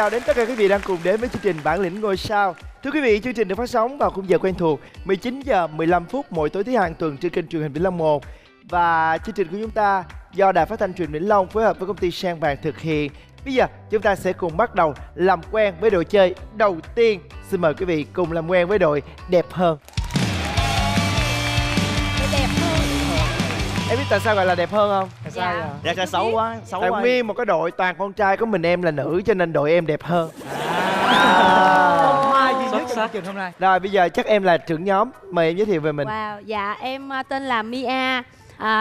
chào đến tất cả quý vị đang cùng đến với chương trình Bản lĩnh Ngôi sao. Thưa quý vị, chương trình được phát sóng vào khung giờ quen thuộc 19 giờ 15 phút mỗi tối thứ Hai hàng tuần trên kênh truyền hình Vĩnh Long 1. Và chương trình của chúng ta do Đài Phát thanh Truyền Vĩnh Long phối hợp với công ty Sang Bàng thực hiện. Bây giờ chúng ta sẽ cùng bắt đầu làm quen với đội chơi đầu tiên. Xin mời quý vị cùng làm quen với đội đẹp hơn. Em biết tại sao gọi là đẹp hơn không? Tại sao vậy? Dạ, tại xấu quá, xấu quá. Tại nguyên một cái đội toàn con trai, có mình em là nữ cho nên đội em đẹp hơn. Không ai duy nhất trong trường hôm nay. Rồi bây giờ chắc em là trưởng nhóm, mời em giới thiệu về mình. Wow, dạ em tên là Mia,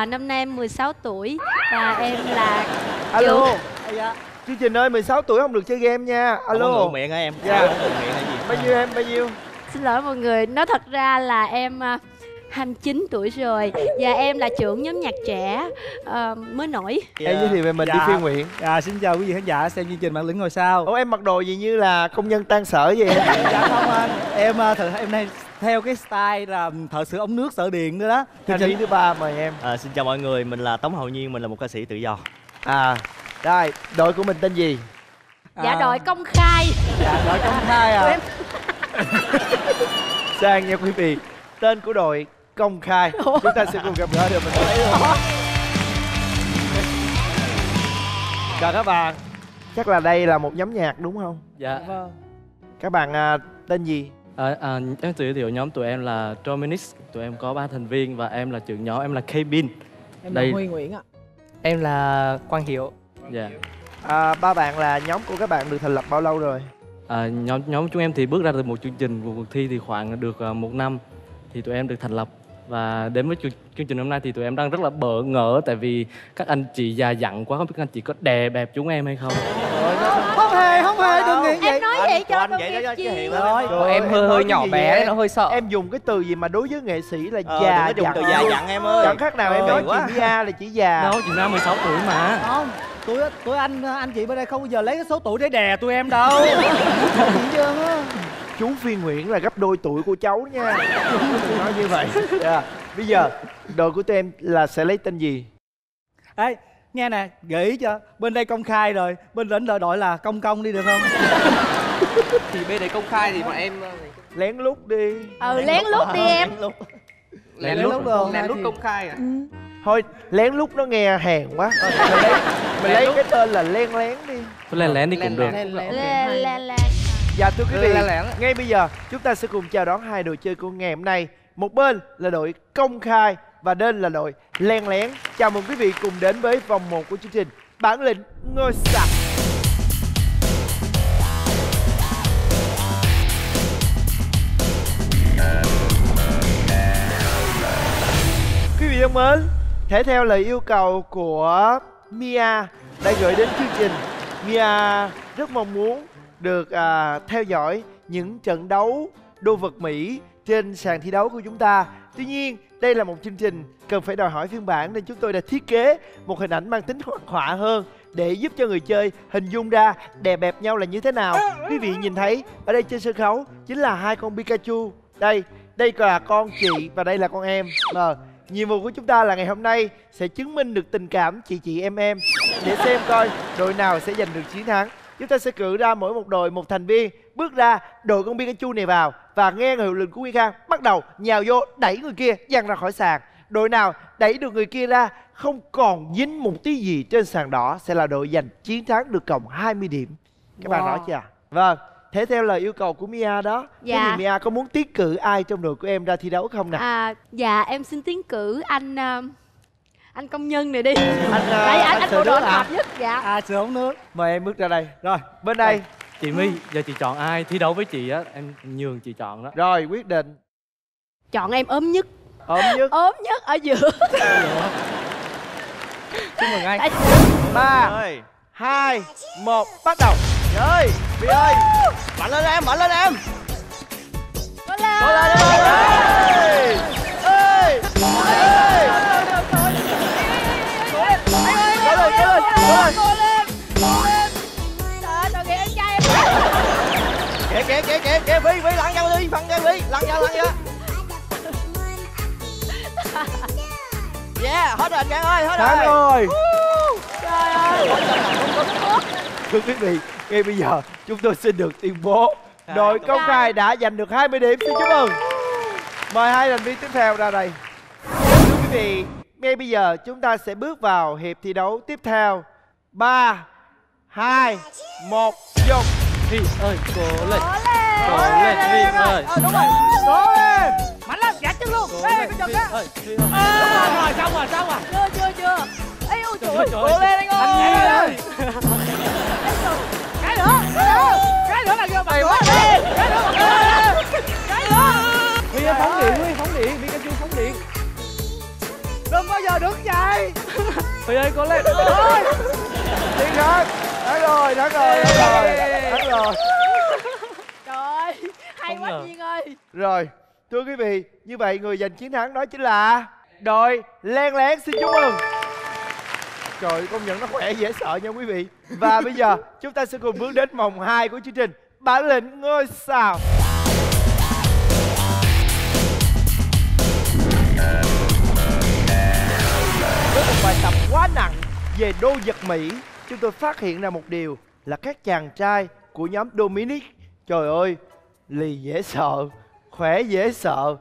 năm nay em 16 tuổi và em là. Alo. Dạ. Chương trình ơi, 16 tuổi không được chơi game nha. Alo. Không miệng hả em? Dạ. Miệng hay gì? Bao nhiêu em? Bao nhiêu? Xin lỗi mọi người, nói thật ra là em 29 tuổi rồi và em là trưởng nhóm nhạc trẻ mới nổi. Em giới thiệu về mình đi, Phi Nguyễn. Dạ, xin chào quý vị khán giả xem chương trình Bản lĩnh Ngôi sao. Ủa em mặc đồ gì như là công nhân tan sở vậy? Dạ không anh, em nay theo cái style là thợ sửa ống nước, sửa điện nữa đó. Thành viên thứ ba mời em. Xin chào mọi người, mình là Tống Hạo Nhiên, mình là một ca sĩ tự do. Rồi, đội của mình tên gì? Dạ đội công khai. Dạ đội công khai à. Sang nha quý vị. Tên của đội công khai. Chúng ta sẽ cùng gặp gỡ được mình thấy luôn. Chào các bạn. Chắc là đây là một nhóm nhạc đúng không? Dạ. Các bạn tên gì? Em tự giới thiệu nhóm tụi em là Dominix. Tụi em có 3 thành viên và em là trưởng nhóm, em là KBin. Em là Huy Nguyễn ạ. Em là Quang Hiếu. Dạ. Ba bạn là nhóm của các bạn được thành lập bao lâu rồi? Nhóm chúng em thì bước ra từ một chương trình, một cuộc thi thì khoảng được 1 năm. Thì tụi em được thành lập và đến với chương trình hôm nay thì tụi em đang rất là bỡ ngỡ tại vì các anh chị già dặn quá, không biết các anh chị có đè bẹp chúng em hay không. Không hề, đừng nghĩ vậy. Em nói vậy cho anh vậy đó chứ hiện rồi. Em hơi nhỏ bé, nó hơi sợ. Em dùng cái từ gì mà đối với nghệ sĩ là già dặn. Già dặn em ơi. Chẳng khác nào em nói chị Mia là chỉ già. Đâu, chị Mia 16 tuổi mà. Không, tụi anh chị bên đây không bao giờ lấy cái số tuổi để đè tụi em đâu. Chú Phi Nguyễn là gấp đôi tuổi của cháu nha. Nói như vậy. Bây giờ đội của tụi em là sẽ lấy tên gì? Ê, nghe nè, gợi ý cho. Bên đây công khai rồi, bên lĩnh đội là công công đi được không? Thì bên đây công khai thì bọn em lén lút đi. Lén lút đi em. Lén lút công khai à? Thôi, lén lút nó nghe hèn quá. Mình lấy cái tên là len lén đi. Len lén đi cũng được. Dạ thưa quý vị, ngay bây giờ chúng ta sẽ cùng chào đón hai đội chơi của ngày hôm nay. Một bên là đội công khai và bên là đội len lén. Chào mừng quý vị cùng đến với vòng 1 của chương trình Bản lĩnh Ngôi sao. Quý vị thân mến, thể theo lời yêu cầu của Mia đã gửi đến chương trình, Mia rất mong muốn được theo dõi những trận đấu đô vật Mỹ trên sàn thi đấu của chúng ta. Tuy nhiên, đây là một chương trình cần phải đòi hỏi phiên bản nên chúng tôi đã thiết kế một hình ảnh mang tính hoạt họa hơn để giúp cho người chơi hình dung ra đè bẹp nhau là như thế nào. Quý vị nhìn thấy ở đây trên sân khấu chính là hai con Pikachu. Đây là con chị và đây là con em. Nhiệm vụ của chúng ta là ngày hôm nay sẽ chứng minh được tình cảm chị em để xem coi đội nào sẽ giành được chiến thắng. Chúng ta sẽ cử ra mỗi một đội một thành viên bước ra đội con Pikachu này vào và nghe hiệu lệnh của Nguyên Khang bắt đầu nhào vô đẩy người kia văng ra khỏi sàn. Đội nào đẩy được người kia ra không còn dính một tí gì trên sàn đỏ sẽ là đội giành chiến thắng được cộng 20 điểm. Các bạn rõ chưa? Vâng, thế theo lời yêu cầu của Mia đó. Dạ. Mia có muốn tiến cử ai trong đội của em ra thi đấu không nè? Dạ em xin tiến cử anh công nhân này đi. Anh sửa nước hả? Dạ. Sửa ống nước. Mời em bước ra đây. Rồi, bên đây. Chị My, giờ chị chọn ai thi đấu với chị á, em nhường chị chọn đó. Rồi, quyết định. Chọn em ốm nhất. Ốm nhất. Ốm nhất ở giữa. Chúc mừng anh. 3, 2, 1, bắt đầu. Rồi, My ơi. Mạnh lên em, mạnh lên em. Cố lên. Cố lên em. Ê. Ê. Kìa Vy lặn ra đi, lặn ra. Yeah, hết rồi anh Khang ơi, hết rồi. Trời ơi. Thưa quý vị, Ngay bây giờ chúng tôi xin được tuyên bố đội công khai đã giành được 20 điểm. Xin chúc mừng. Mời hai thành viên tiếp theo ra đây. Thưa quý vị, ngay bây giờ chúng ta sẽ bước vào hiệp thi đấu tiếp theo. 3, 2, 1, dùng. Huy ơi, cố lên. Cố lên Huy ơi. Đúng rồi. Cố lên. Mạnh lắm, gạt chân luôn. Đây, cái chân đó. Xong rồi. Chưa. Ê, ôi trời ơi. Cố lên anh ơi. Cái nữa là kêu bạn. Cái nữa. Huy ơi, phóng điện. Pikachu phóng điện. Đừng bao giờ đứng dậy. Huy ơi, cố lên. Điện rồi. Thắng rồi. Trời ơi, hay quá Nhiên ơi. Rồi, thưa quý vị, như vậy người giành chiến thắng đó chính là đội Len Lén. Xin chúc mừng. Trời, công nhận nó khỏe dễ sợ nha quý vị. Và bây giờ chúng ta sẽ cùng bước đến vòng 2 của chương trình Bản Lĩnh Ngôi Sao. Với một bài tập quá nặng về đô vật Mỹ, chúng tôi phát hiện ra một điều là các chàng trai của nhóm Dominix, trời ơi, lì dễ sợ, khỏe dễ sợ,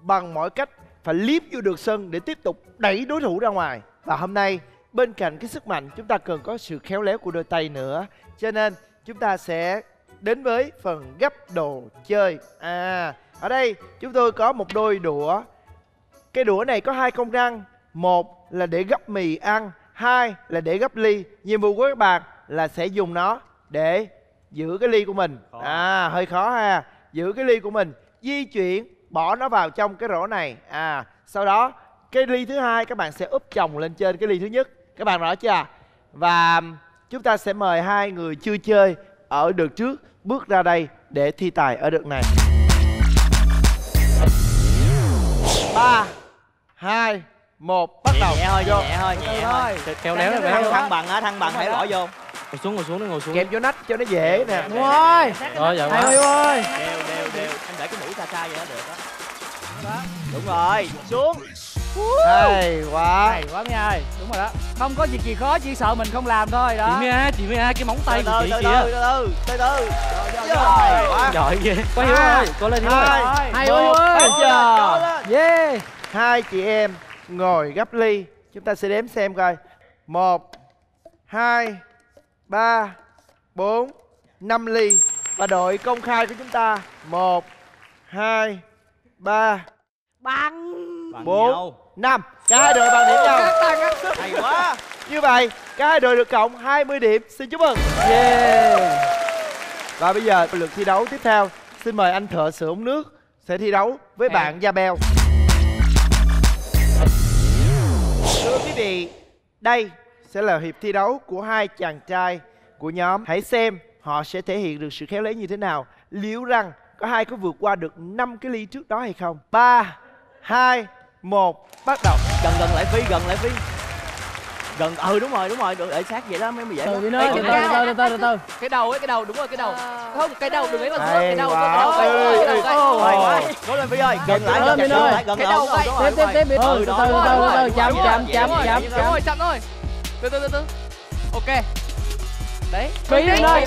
bằng mọi cách phải liếp vô được sân để tiếp tục đẩy đối thủ ra ngoài. Và hôm nay bên cạnh cái sức mạnh, chúng ta cần có sự khéo léo của đôi tay nữa. Cho nên chúng ta sẽ đến với phần gấp đồ chơi. Ở đây chúng tôi có một đôi đũa. Cái đũa này có hai công năng, một là để gấp mì ăn, hai là để gấp ly. Nhiệm vụ của các bạn là sẽ dùng nó để giữ cái ly của mình. Hơi khó ha. Giữ cái ly của mình, di chuyển, bỏ nó vào trong cái rổ này. Sau đó cái ly thứ hai các bạn sẽ úp chồng lên trên cái ly thứ nhất. Các bạn rõ chưa? Và chúng ta sẽ mời hai người chưa chơi ở đợt trước bước ra đây để thi tài ở đợt này. 3, 2, 1, bắt đầu. Nhẹ thôi. Kéo léo này, thăng bằng hãy bỏ vô. Ngồi xuống. Kẹp vô nách cho nó dễ nè. Đúng rồi. Thầy ơi. Đều. Anh để cái mũi xa vậy đó được đó. Đúng rồi. Xuống. Hay quá Mia ơi. Đúng rồi đó. Không có việc gì khó, chỉ sợ mình không làm thôi đó. Chị Mia cái móng tay của chị kìa. Từ từ. Giỏi ghê. Có Hiếu ơi. Cố lên Hiếu ơi. Hay quá. Yeah. Hai chị em ngồi gấp ly, chúng ta sẽ đếm xem coi. 1, 2, 3, 4, 5 ly. Và đội công khai của chúng ta 1, 2, 3 bằng 4, 5. Cả hai đội bằng điểm nhau. Hay quá. Như vậy cả hai đội được cộng 20 điểm. Xin chúc mừng. Và bây giờ lượt thi đấu tiếp theo, xin mời anh thợ sửa ống nước sẽ thi đấu với bạn Da Beo. Thưa quý vị, đây sẽ là hiệp thi đấu của hai chàng trai của nhóm. Hãy xem họ sẽ thể hiện được sự khéo léo như thế nào, liệu rằng có ai có vượt qua được 5 cái ly trước đó hay không. 3, 2, 1, bắt đầu. Gần lại Phi. Gần, đúng rồi, để sát vậy đó mới dễ. Từ từ. Cái đầu, đúng rồi, cái đầu. Không, cái đầu đừng lấy bằng thước, cái đầu. Cố lên Phi ơi, gần lại. Cái đầu vậy. Từ từ, chậm thôi. Từ từ. Ok. Đấy. Phi lên đây.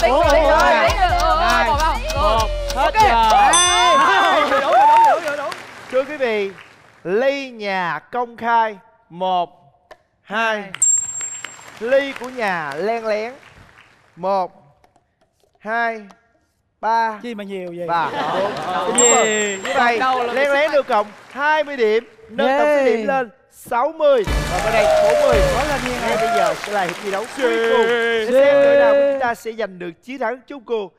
Đủ. Thưa quý vị, ly nhà công khai 1, 2. Ly của nhà Len Lén 1, 2, 3. Chi mà nhiều vậy? 4. Như vậy Len Lén được cộng 20 điểm, nâng tổng số điểm lên 60. Và bên đây 40. Ngay bây giờ sẽ là hiệp thi đấu cuối cùng để xem đội nào chúng ta sẽ giành được chiến thắng. Chúc cô.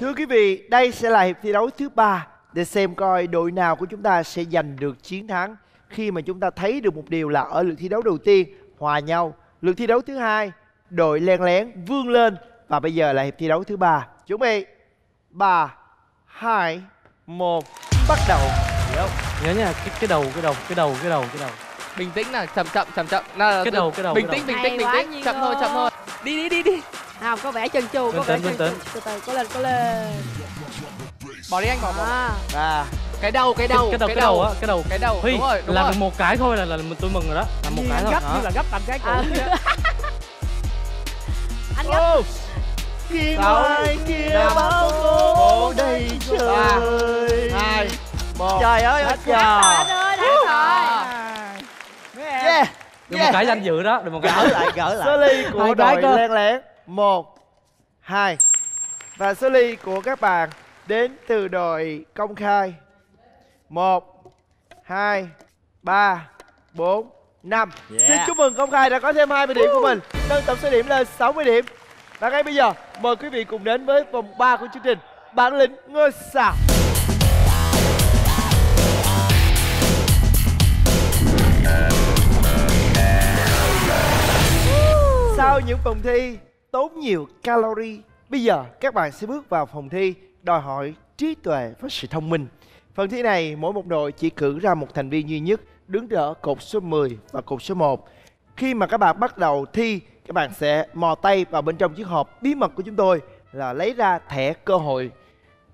Thưa quý vị, đây sẽ là hiệp thi đấu thứ 3 để xem coi đội nào của chúng ta sẽ giành được chiến thắng. Khi mà chúng ta thấy được một điều là ở lượt thi đấu đầu tiên hòa nhau, lượt thi đấu thứ hai đội Len Lén vươn lên, và bây giờ là hiệp thi đấu thứ 3. Chuẩn bị 3, 2, 1, bắt đầu. Nhớ nha, cái đầu. Bình tĩnh nào, chậm. Cái đầu. Bình tĩnh. Chậm thôi. Đi. Không, có vẻ chân chu, Từ từ, cố lên. Bỏ đi anh, bỏ. Cái đầu á. Đúng rồi. Làm được một cái thôi là tôi mừng rồi đó. Làm một cái thôi. Gấp như là gấp bằng cái cũ. gấp. Khi ngoài kia bao khổ đầy trời. 3, 2, 1. Trời ơi, hết giờ. Hết rồi. Đừng một cái danh dự đó, đừng một cái. Gỡ lại. Số ly của đội Len Lén 1, 2. Và số ly của các bạn đến từ đội Công Khai 1, 2, 3, 4, 5. Xin chúc mừng Công Khai đã có thêm 20 điểm của mình, nâng tổng số điểm lên 60 điểm. Và ngay bây giờ mời quý vị cùng đến với vòng 3 của chương trình Bản Lĩnh Ngôi Sao. Sau những phần thi tốn nhiều calorie, bây giờ các bạn sẽ bước vào phòng thi đòi hỏi trí tuệ và sự thông minh. Phần thi này mỗi một đội chỉ cử ra một thành viên duy nhất đứng ở cột số 10 và cột số 1. Khi mà các bạn bắt đầu thi, các bạn sẽ mò tay vào bên trong chiếc hộp bí mật của chúng tôi là lấy ra thẻ cơ hội.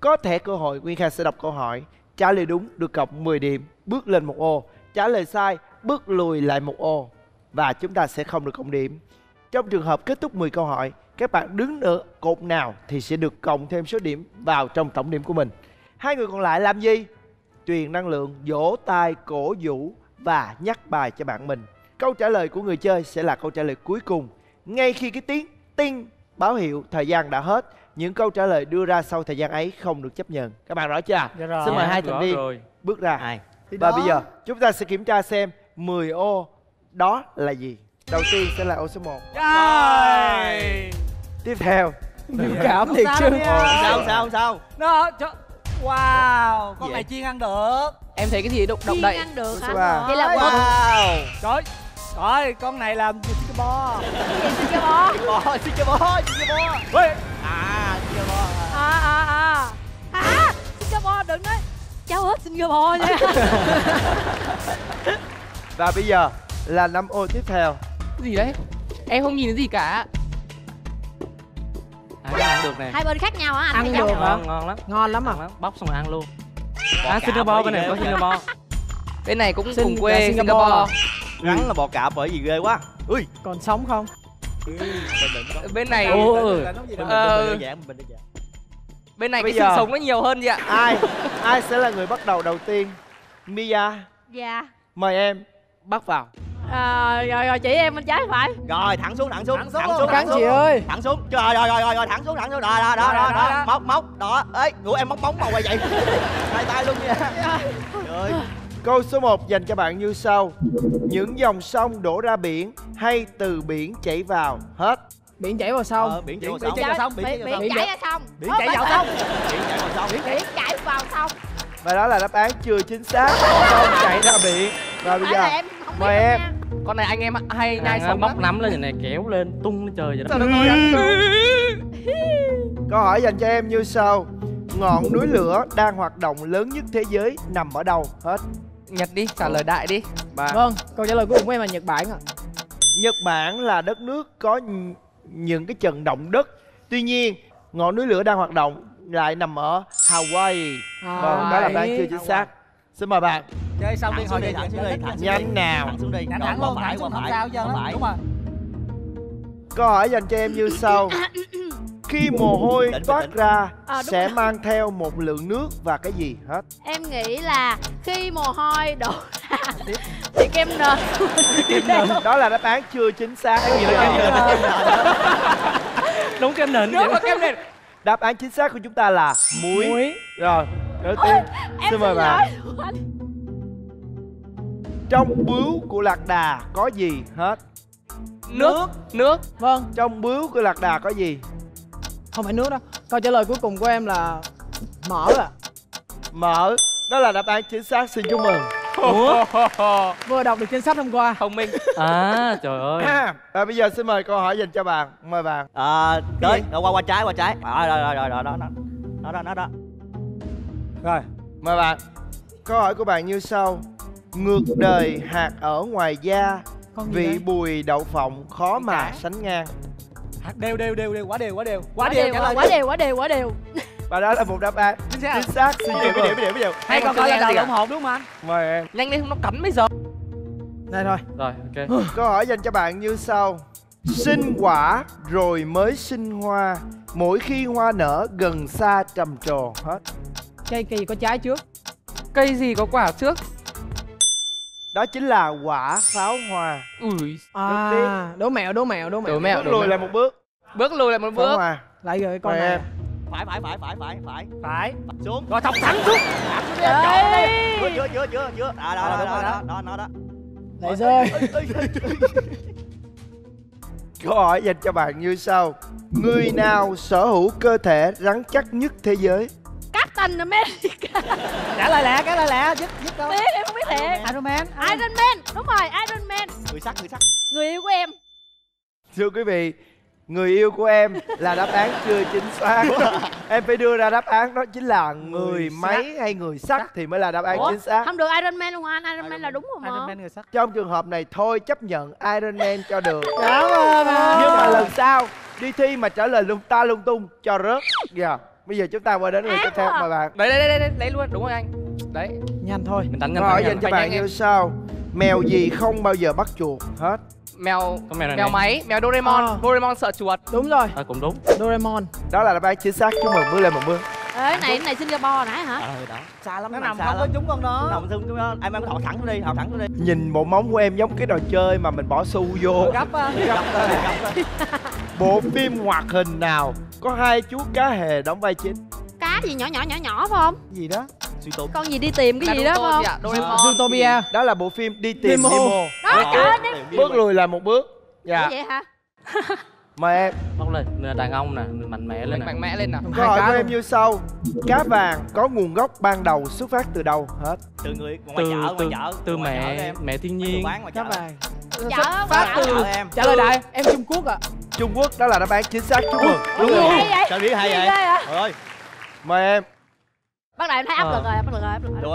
Có thẻ cơ hội, Nguyên Khang sẽ đọc câu hỏi, trả lời đúng được cộng 10 điểm, bước lên một ô, trả lời sai, bước lùi lại một ô và chúng ta sẽ không được cộng điểm. Trong trường hợp kết thúc 10 câu hỏi, các bạn đứng ở cột nào thì sẽ được cộng thêm số điểm vào trong tổng điểm của mình. Hai người còn lại làm gì? Truyền năng lượng, vỗ tay, cổ vũ và nhắc bài cho bạn mình. Câu trả lời của người chơi sẽ là câu trả lời cuối cùng. Ngay khi cái tiếng tinh báo hiệu thời gian đã hết, những câu trả lời đưa ra sau thời gian ấy không được chấp nhận. Các bạn rõ chưa? Xin mời hai thành viên bước ra. Và bây giờ chúng ta sẽ kiểm tra xem 10 ô đó là gì. Đầu tiên sẽ là ô số 1. Tiếp theo cảm thiệt chứ. Sao? Nó wow, con này chiên ăn được. Em thấy cái gì độc độc đây? Ăn được hả? Đây là wow. Trời ơi, con này làm Singapore. Singapore. Singapore đừng nói. Cháu hết Singapore nha. Và bây giờ là 5 ô tiếp theo. Cái gì đấy? Em không nhìn thấy gì cả. Ăn được này. Hai bên khác nhau hả anh? Ăn được hả? Ngon lắm à. Bóc xong rồi ăn luôn. Singapore, bên này có Singapore. Bên này cũng cùng quê Singapore. Rắn là bò cạp bởi vì ghê quá. Ui, còn sống không? Bên này bên này cái sự sống nó nhiều hơn vậy ạ. Ai sẽ là người bắt đầu đầu tiên? Mia. Dạ. Mời em bắt vào. Rồi chỉ em bên trái phải. Rồi thẳng xuống. Trời rồi thẳng xuống. Đó. Móc đó. Ấy, ngủ em móc màu vậy. Tay tay luôn nha. Trời. Câu số 1 dành cho bạn như sau. Những dòng sông đổ ra biển hay từ biển chảy vào? Hết. Biển chảy vào sông. Biển chảy vào sông. Và đó là đáp án chưa chính xác. Sông chảy ra biển. Và bây giờ mời em. Con này anh em hay nhai xong bóc nắm lên này kéo lên tung lên trời vậy đó. Câu hỏi dành cho em như sau. Ngọn núi lửa đang hoạt động lớn nhất thế giới nằm ở đâu? Hết. Nhật đi, trả lời đại đi. Vâng, câu trả lời của em là Nhật Bản ạ. Nhật Bản là đất nước có những cái trận động đất. Tuy nhiên, ngọn núi lửa đang hoạt động lại nằm ở Hawaii. Vâng, đó là đáp án chưa chính xác. Xin mời bạn. Chơi xong đi, thẳng xuống đi. Nhanh nào. Thẳng xuống đi. Không sao chứ. Đúng rồi. Câu hỏi dành cho em như sau. Khi mồ hôi toát ra sẽ mang theo một lượng nước và cái gì? Hết. Em nghĩ là khi mồ hôi đổ ra thì kem nền. Đó là đáp án chưa chính xác. Đúng kem nền. Nước và kem nền. Đáp án chính xác của chúng ta là muối. Rồi, đầu tiên xin mời bạn. Trong bướu của lạc đà có gì? Hết. Nước. Vâng. Trong bướu của lạc đà có gì? Không phải nước đâu. Câu trả lời cuối cùng của em là mỡ ạ. Mỡ. Đó là đáp án chính xác. Xin chúc mừng. Ủa? Vừa đọc được trên sách hôm qua. Thông minh. Trời ơi. Và bây giờ xin mời câu hỏi dành cho bạn. Mời bạn. Tới. Qua trái. Đó. Rồi. Mời bạn. Câu hỏi của bạn như sau. Ngược đời hạt ở ngoài da, vị bùi đậu phộng khó mà sánh ngang. Quá đều. Và đó là một đáp án chính xác. Xin chịu cái điểm. Hay còn gọi là đầu lộn hộp đúng không anh? Mời em. Nhanh đi không nó cắn bây giờ. Đây thôi. Rồi ok. Câu hỏi dành cho bạn như sau. Sinh quả rồi mới sinh hoa, mỗi khi hoa nở gần xa trầm trồ hết. Cây kỳ có trái trước, cây gì có quả trước? Đó chính là quả pháo hoa. Ui, à, đố mẹo. Bước lùi lại một bước. Lại rồi con này. Phải. Xuống. Rồi thọc thẳng xuống. Chưa. Đó. Lại rơi. Câu hỏi dành cho bạn như sau: người nào sở hữu cơ thể rắn chắc nhất thế giới? Captain America. Trả lời lẹ, giúp đâu? Biết, em không biết thiệt. Iron Man, đúng rồi, Iron Man. Người sắt. Người yêu của em. Thưa quý vị, người yêu của em là đáp án chưa chính xác. Em phải đưa ra đáp án đó chính là người máy hay người sắt thì mới là đáp án chính xác. Không được Iron Man luôn anh, Iron Man là đúng không? Iron Man người sắt. Trong trường hợp này thôi chấp nhận Iron Man cho được. Cảm ơn. Nhưng mà lần sau đi thi mà trả lời lung tung cho rớt. Dạ. Bây giờ chúng ta qua đến người tiếp theo, mời bạn. Đấy, lấy luôn, đúng rồi anh. Đấy, nhanh thôi. Mình đánh nhanh. Hỏi dành cho bạn như sau: mèo gì không bao giờ bắt chuột hết? Mèo máy, mèo Doraemon. Doraemon sợ chuột. Đúng rồi. Cũng đúng. Doraemon. Đó là đáp án chính xác. Chúc mừng, bước lên một bước. Ê, này Singapore nãy hả? Đó. Xa lắm. Nó nằm không có trúng con đó. Nằm xung chúng nó. Em thọc thẳng nó đi. Nhìn bộ móng của em giống cái trò chơi mà mình bỏ xu vô. Gấp. Bộ phim hoạt hình nào có hai chú cá hề đóng vai chính? Cá gì nhỏ phải không? Gì đó? Con gì đi tìm cái gì đó phải không? Zootopia. Đó là bộ phim Đi Tìm Nemo. Bước lùi là một bước. Dạ. Vậy hả? Mời em. Bóc lên, đàn ông nè, mạnh mẽ lên nè. Câu hỏi của em như sau: cá vàng có nguồn gốc ban đầu xuất phát từ đâu hết? Từ người ngoài chợ. Từ mẹ thiên nhiên. Cá vàng phát từ em. Trả lời đại, em Trung Quốc ạ. Trung Quốc đó là đáp án chính xác. Chúc mừng. Đúng rồi. Sao biết hay vậy? Rồi. Mời em. Bắt đầu em thấy áp lực rồi.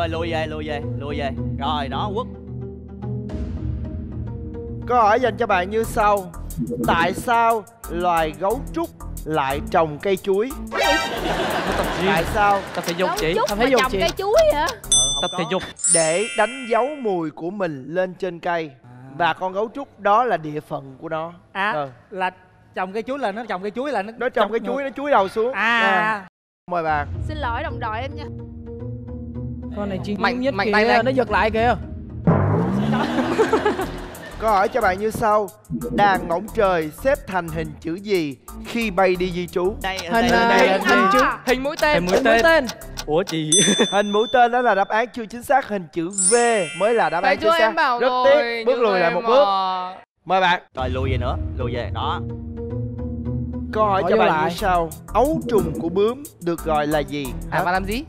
Lùi về. Rồi đó, Quốc. Câu hỏi dành cho bạn như sau: tại sao loài gấu trúc lại trồng cây chuối? Tại sao? Tập thể dục chị. Tập thể dục trồng cây chuối hả? Tập thể dục để đánh dấu mùi của mình lên trên cây. Và con gấu trúc đó là địa phận của nó. Là trồng cây chuối, là nó trồng cây chuối, là nó trồng cây chuối, nó chuối đầu xuống. Mời bà. Xin lỗi đồng đội em nha. Con này chuyên nhất kìa, nó giật lại kìa. Câu hỏi cho bạn như sau: đàn ngỗng trời xếp thành hình chữ gì khi bay đi di trú? Hình mũi tên. Ủa chị? Hình mũi tên đó là đáp án chưa chính xác. Hình chữ V mới là đáp án chính xác. Rất tiếc. Bước lùi lại một bước. Mời bạn. Rồi lùi về đó. Câu hỏi cho bạn như sau: ấu trùng của bướm được gọi là gì? Mà làm gì?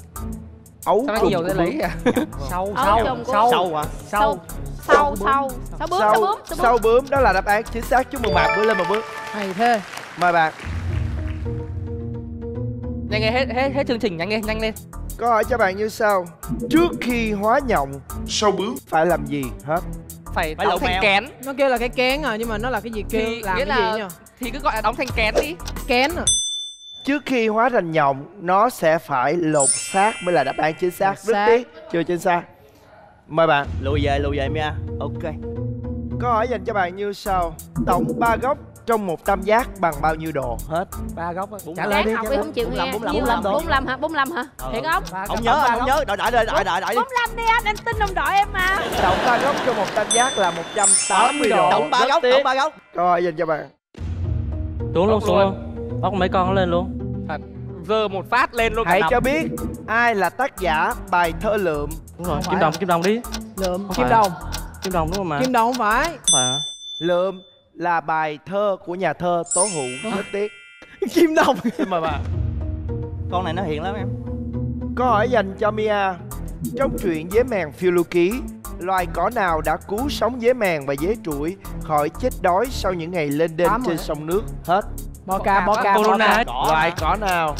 Ấu trùng của bướm. Sâu bướm đó là đáp án chính xác. Chúc mừng bạn, bước lên một bước. Hay thế. Mời bạn. Nhanh nghe, hết chương trình, nhanh lên. Câu hỏi cho bạn như sau: trước khi hóa nhộng, sâu bướm phải làm gì hết? Phải đóng thành kén. Nó kêu là cái kén nhưng mà nó là cái gì kêu làm cái gì nhỉ? Thì cứ gọi là đóng thành kén đi. Kén à? Trước khi hóa thành nhộng, nó sẽ phải lột xác mới là đáp án chính xác. Rất tiếc, chưa chính xác. Mời bạn. Lùi về Mia. Ok. Câu hỏi dành cho bạn như sau: tổng ba góc trong một tam giác bằng bao nhiêu độ hết? Ba góc á. Trả lời đi. Không chịu nghe. 45 hả? 45 hả? Thiệt không? Không nhớ, không nhớ. Đợi đi. 45 đi anh tin đồng đội em mà. Tổng ba góc trong một tam giác là 180 độ. Tổng ba góc. Câu hỏi dành cho bạn. Xuống luôn. Bóc mấy con lên luôn. Giờ một phát lên luôn. Hãy cho biết ai là tác giả bài thơ Lượm. Đúng rồi, Kim Đồng đi. Lượm, Kim Đồng đúng không mà? Kim Đồng không phải. Lượm là bài thơ của nhà thơ Tố Hữu. Rất tiếc. Kim Đồng. Xin mời bà. Con này nó hiền lắm em. Câu hỏi dành cho Mia: trong truyện Dế Mèn Phiêu Lưu Ký, loài cỏ nào đã cứu sống dế mèn và dế trụi khỏi chết đói sau những ngày lênh đênh trên sông nước hết? Bò ca. Loài cỏ nào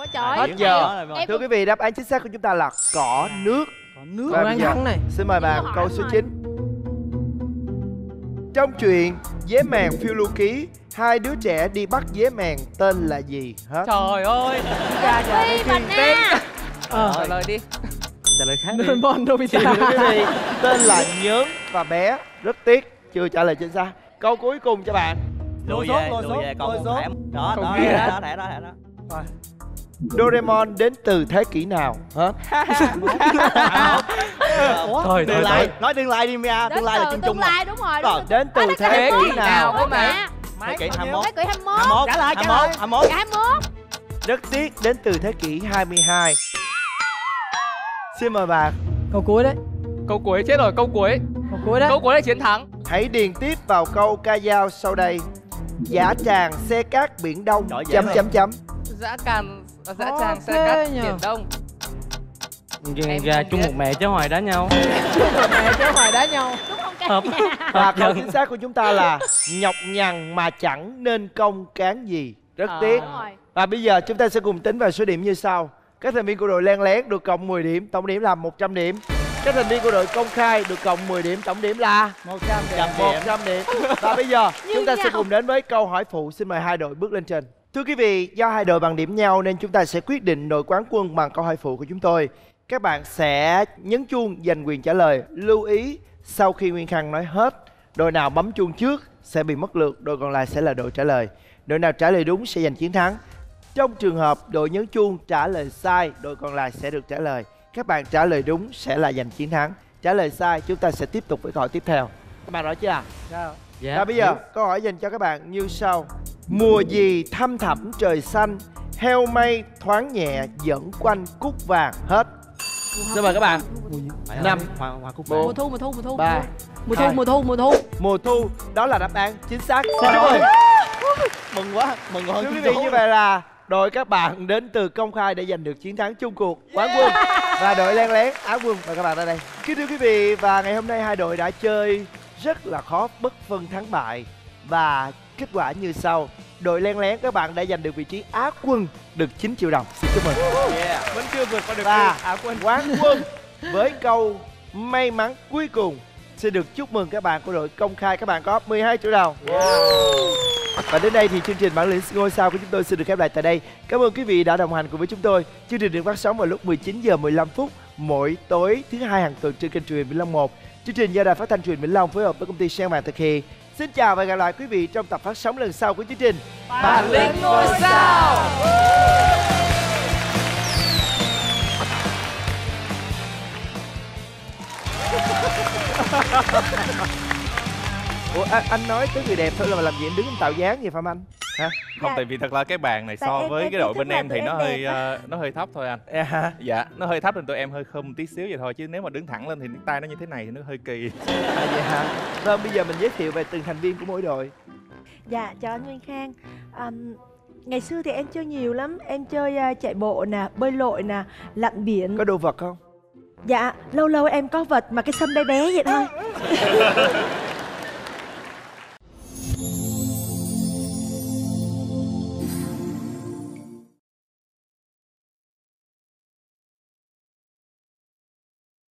á trời. Hết giờ. Thưa quý vị, đáp án chính xác của chúng ta là cỏ nước. Cỏ nước. Xin mời bạn câu số 9. Trong truyện Dế Mèn Phiêu Lưu Ký, hai đứa trẻ đi bắt dế mèn tên là gì hết? Trời ơi. Phi Nguyễn nha. Lời đi. Trả lời khác đi. Doraemon, Dominix. Tên là Nhớn và Bé. Rất tiếc, chưa trả lời chính xác. câu cuối cùng cho bạn. Lùi về. Đó, đó, đó, đó. Doraemon đến từ thế kỷ nào? Hả? Ủa? Nói tương lai đi Mia, tương lai là chung chung. Tương lai đúng rồi. Đến từ thế kỷ nào cơ mà? Thế kỷ 21. Thế kỷ 21. Trả lời. Rất tiếc, đến từ thế kỷ 22. Xin mời bạn. Câu cuối đấy. Câu cuối chết rồi, câu cuối. Câu cuối đấy. Câu cuối là chiến thắng. Hãy điền tiếp vào câu ca dao sau đây. Dã tràng xe cát biển Đông. ... Dã tràng xe cát biển Đông. Gà chung một mẹ chứ hoài đá nhau. Và câu chính xác của chúng ta là nhọc nhằn mà chẳng nên công cán gì. Rất tiếc. Và bây giờ chúng ta sẽ cùng tính vào số điểm như sau. Các thành viên của đội Len Lén được cộng 10 điểm, tổng điểm là 100 điểm. Các thành viên của đội Công Khai được cộng 10 điểm, tổng điểm là 100 điểm. Và bây giờ chúng ta sẽ cùng đến với câu hỏi phụ. Xin mời hai đội bước lên trên. Thưa quý vị, do hai đội bằng điểm nhau nên chúng ta sẽ quyết định đội quán quân bằng câu hỏi phụ của chúng tôi. Các bạn sẽ nhấn chuông giành quyền trả lời. Lưu ý, sau khi Nguyên Khang nói hết, đội nào bấm chuông trước sẽ bị mất lượt, đội còn lại sẽ là đội trả lời. Đội nào trả lời đúng sẽ giành chiến thắng. Trong trường hợp đội nhấn chuông trả lời sai, đội còn lại sẽ được trả lời. Các bạn trả lời đúng sẽ là giành chiến thắng. Trả lời sai, chúng ta sẽ tiếp tục với câu hỏi tiếp theo. Các bạn rõ chưa ạ? Và bây giờ câu hỏi dành cho các bạn như sau. Mùa gì thăm thẳm trời xanh, heo mây thoáng nhẹ dẫn quanh cúc vàng. Hết. Xin mời các bạn. Năm. Mùa thu. Mùa thu. Mùa thu, đó là đáp án chính xác. Mừng quá. Thưa quý vị, như vậy là đội các bạn đến từ Công Khai để giành được chiến thắng chung cuộc, quán quân, và đội Len Lén á quân. Và các bạn ở đây. Kính thưa quý vị, và ngày hôm nay hai đội đã chơi rất là khó, bất phân thắng bại, và kết quả như sau. Đội Len Lén, các bạn đã giành được vị trí á quân được 9 triệu đồng. Xin chúc mừng. Vẫn chưa vượt qua được á quân. Quán quân với câu may mắn cuối cùng xin được chúc mừng các bạn của đội Công Khai. Các bạn có 12 triệu đồng. Và đến đây thì chương trình Bản Lĩnh Ngôi Sao của chúng tôi xin được khép lại tại đây. Cảm ơn quý vị đã đồng hành cùng với chúng tôi. Chương trình được phát sóng vào lúc 19h15 mỗi tối thứ hai hàng tuần trên kênh truyền Vĩnh Long 1. Chương trình do Đài Phát thanh Truyền Vĩnh Long phối hợp với công ty Sang Bàng thực hiện. Xin chào và hẹn gặp lại quý vị trong tập phát sóng lần sau của chương trình Bản Lĩnh Ngôi Sao. Ủa, anh nói tới người đẹp thôi là làm gì anh đứng tạo dáng vậy Phạm Anh? Hả? Không, tại vì thật là cái bàn này so với cái đội bên em thì nó hơi thấp thôi anh. Dạ, nó hơi thấp nên tụi em hơi khum tí xíu vậy thôi, chứ nếu mà đứng thẳng lên thì tay nó như thế này thì nó hơi kỳ. Vậy hả? Vâng, bây giờ mình giới thiệu về từng thành viên của mỗi đội. Dạ, chào anh Nguyên Khang. Ngày xưa thì em chơi nhiều lắm, em chơi chạy bộ nè, bơi lội nè, lặn biển. Có đồ vật không? Dạ, lâu lâu em có vật mà cái sâm bé bé vậy thôi.